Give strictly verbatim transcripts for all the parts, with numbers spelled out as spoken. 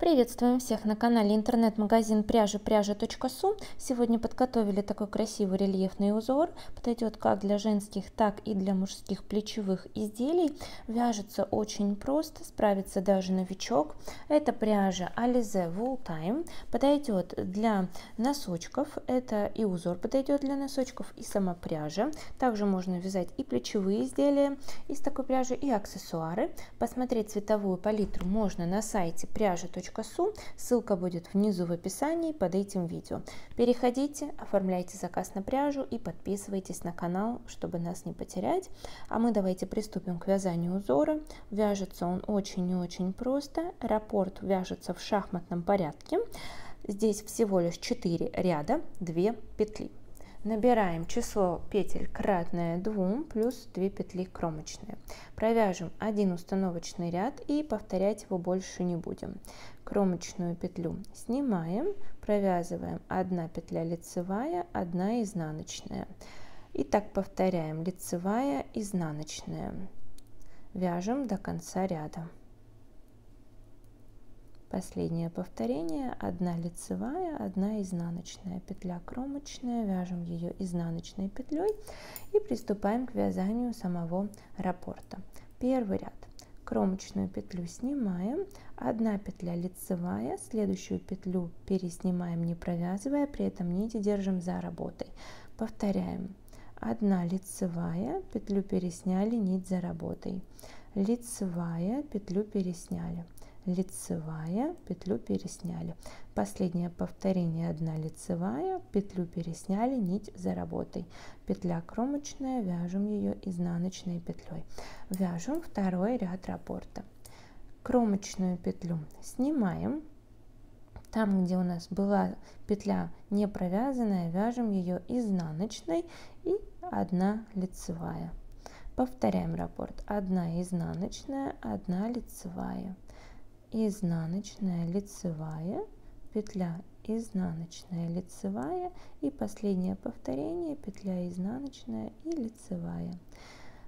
Приветствуем всех на канале интернет-магазин пряжи пряжа.су. Сегодня подготовили такой красивый рельефный узор. Подойдет как для женских, так и для мужских плечевых изделий. Вяжется очень просто, справится даже новичок. Это пряжа Alize Wooltime. Подойдет для носочков. Это и узор подойдет для носочков, и сама пряжа. Также можно вязать и плечевые изделия из такой пряжи, и аксессуары. Посмотреть цветовую палитру можно на сайте пряжа.су. Ссылка будет внизу в описании под этим видео. Переходите, оформляйте заказ на пряжу и подписывайтесь на канал, чтобы нас не потерять. А мы давайте приступим к вязанию узора. Вяжется он очень и очень просто. Раппорт вяжется в шахматном порядке. Здесь всего лишь четыре ряда, две петли. Набираем число петель кратное двум плюс две петли кромочные. Провяжем один установочный ряд и повторять его больше не будем. Кромочную петлю снимаем, провязываем одна петля лицевая, одна изнаночная. И так повторяем лицевая, изнаночная. Вяжем до конца ряда. Последнее повторение, одна лицевая, одна изнаночная, петля кромочная, вяжем ее изнаночной петлей и приступаем к вязанию самого раппорта. Первый ряд. Кромочную петлю снимаем, одна петля лицевая, следующую петлю переснимаем, не провязывая, при этом нити держим за работой. Повторяем. одна лицевая, петлю пересняли, нить за работой. Лицевая, петлю пересняли. Лицевая, петлю пересняли. Последнее повторение, одна лицевая, петлю пересняли, нить за работой. Петля кромочная, вяжем ее изнаночной петлей. Вяжем второй ряд раппорта. Кромочную петлю снимаем. Там, где у нас была петля не провязанная, вяжем ее изнаночной и одна лицевая. Повторяем раппорт. одна изнаночная, одна лицевая. Изнаночная, лицевая, петля изнаночная, лицевая, и последнее повторение, петля изнаночная и лицевая.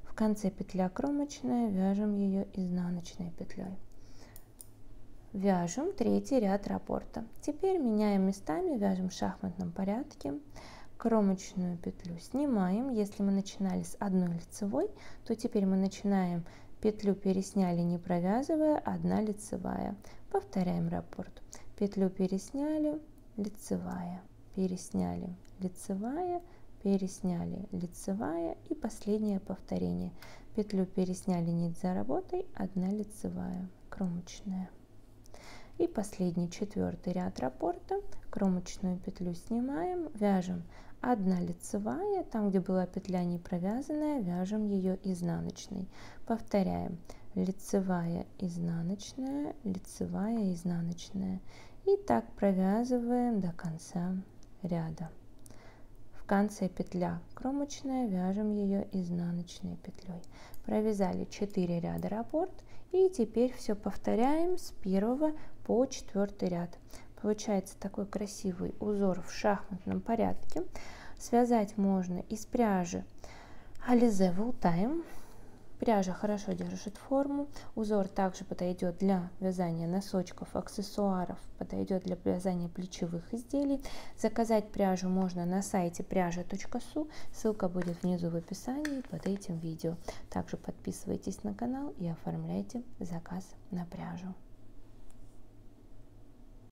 В конце петля кромочная, вяжем ее изнаночной петлей. Вяжем третий ряд раппорта. Теперь меняем местами, вяжем в шахматном порядке. Кромочную петлю снимаем. Если мы начинали с одной лицевой, то теперь мы начинаем петлю пересняли, не провязывая, одна лицевая. Повторяем раппорт. Петлю пересняли, лицевая, пересняли, лицевая, пересняли, лицевая, и последнее повторение. Петлю пересняли, нить за работой, одна лицевая, кромочная. И последний четвертый ряд раппорта. Кромочную петлю снимаем, вяжем одна лицевая, там, где была петля не провязанная, вяжем ее изнаночной. Повторяем. Лицевая, изнаночная, лицевая, изнаночная. И так провязываем до конца ряда. В конце петля кромочная, вяжем ее изнаночной петлей. Провязали четыре ряда раппорт, и теперь все повторяем с первого по четвертый ряд. Получается такой красивый узор в шахматном порядке. Связать можно из пряжи Alize Wooltime. Пряжа хорошо держит форму. Узор также подойдет для вязания носочков, аксессуаров, подойдет для вязания плечевых изделий. Заказать пряжу можно на сайте пряжа.су. Ссылка будет внизу в описании под этим видео. Также подписывайтесь на канал и оформляйте заказ на пряжу.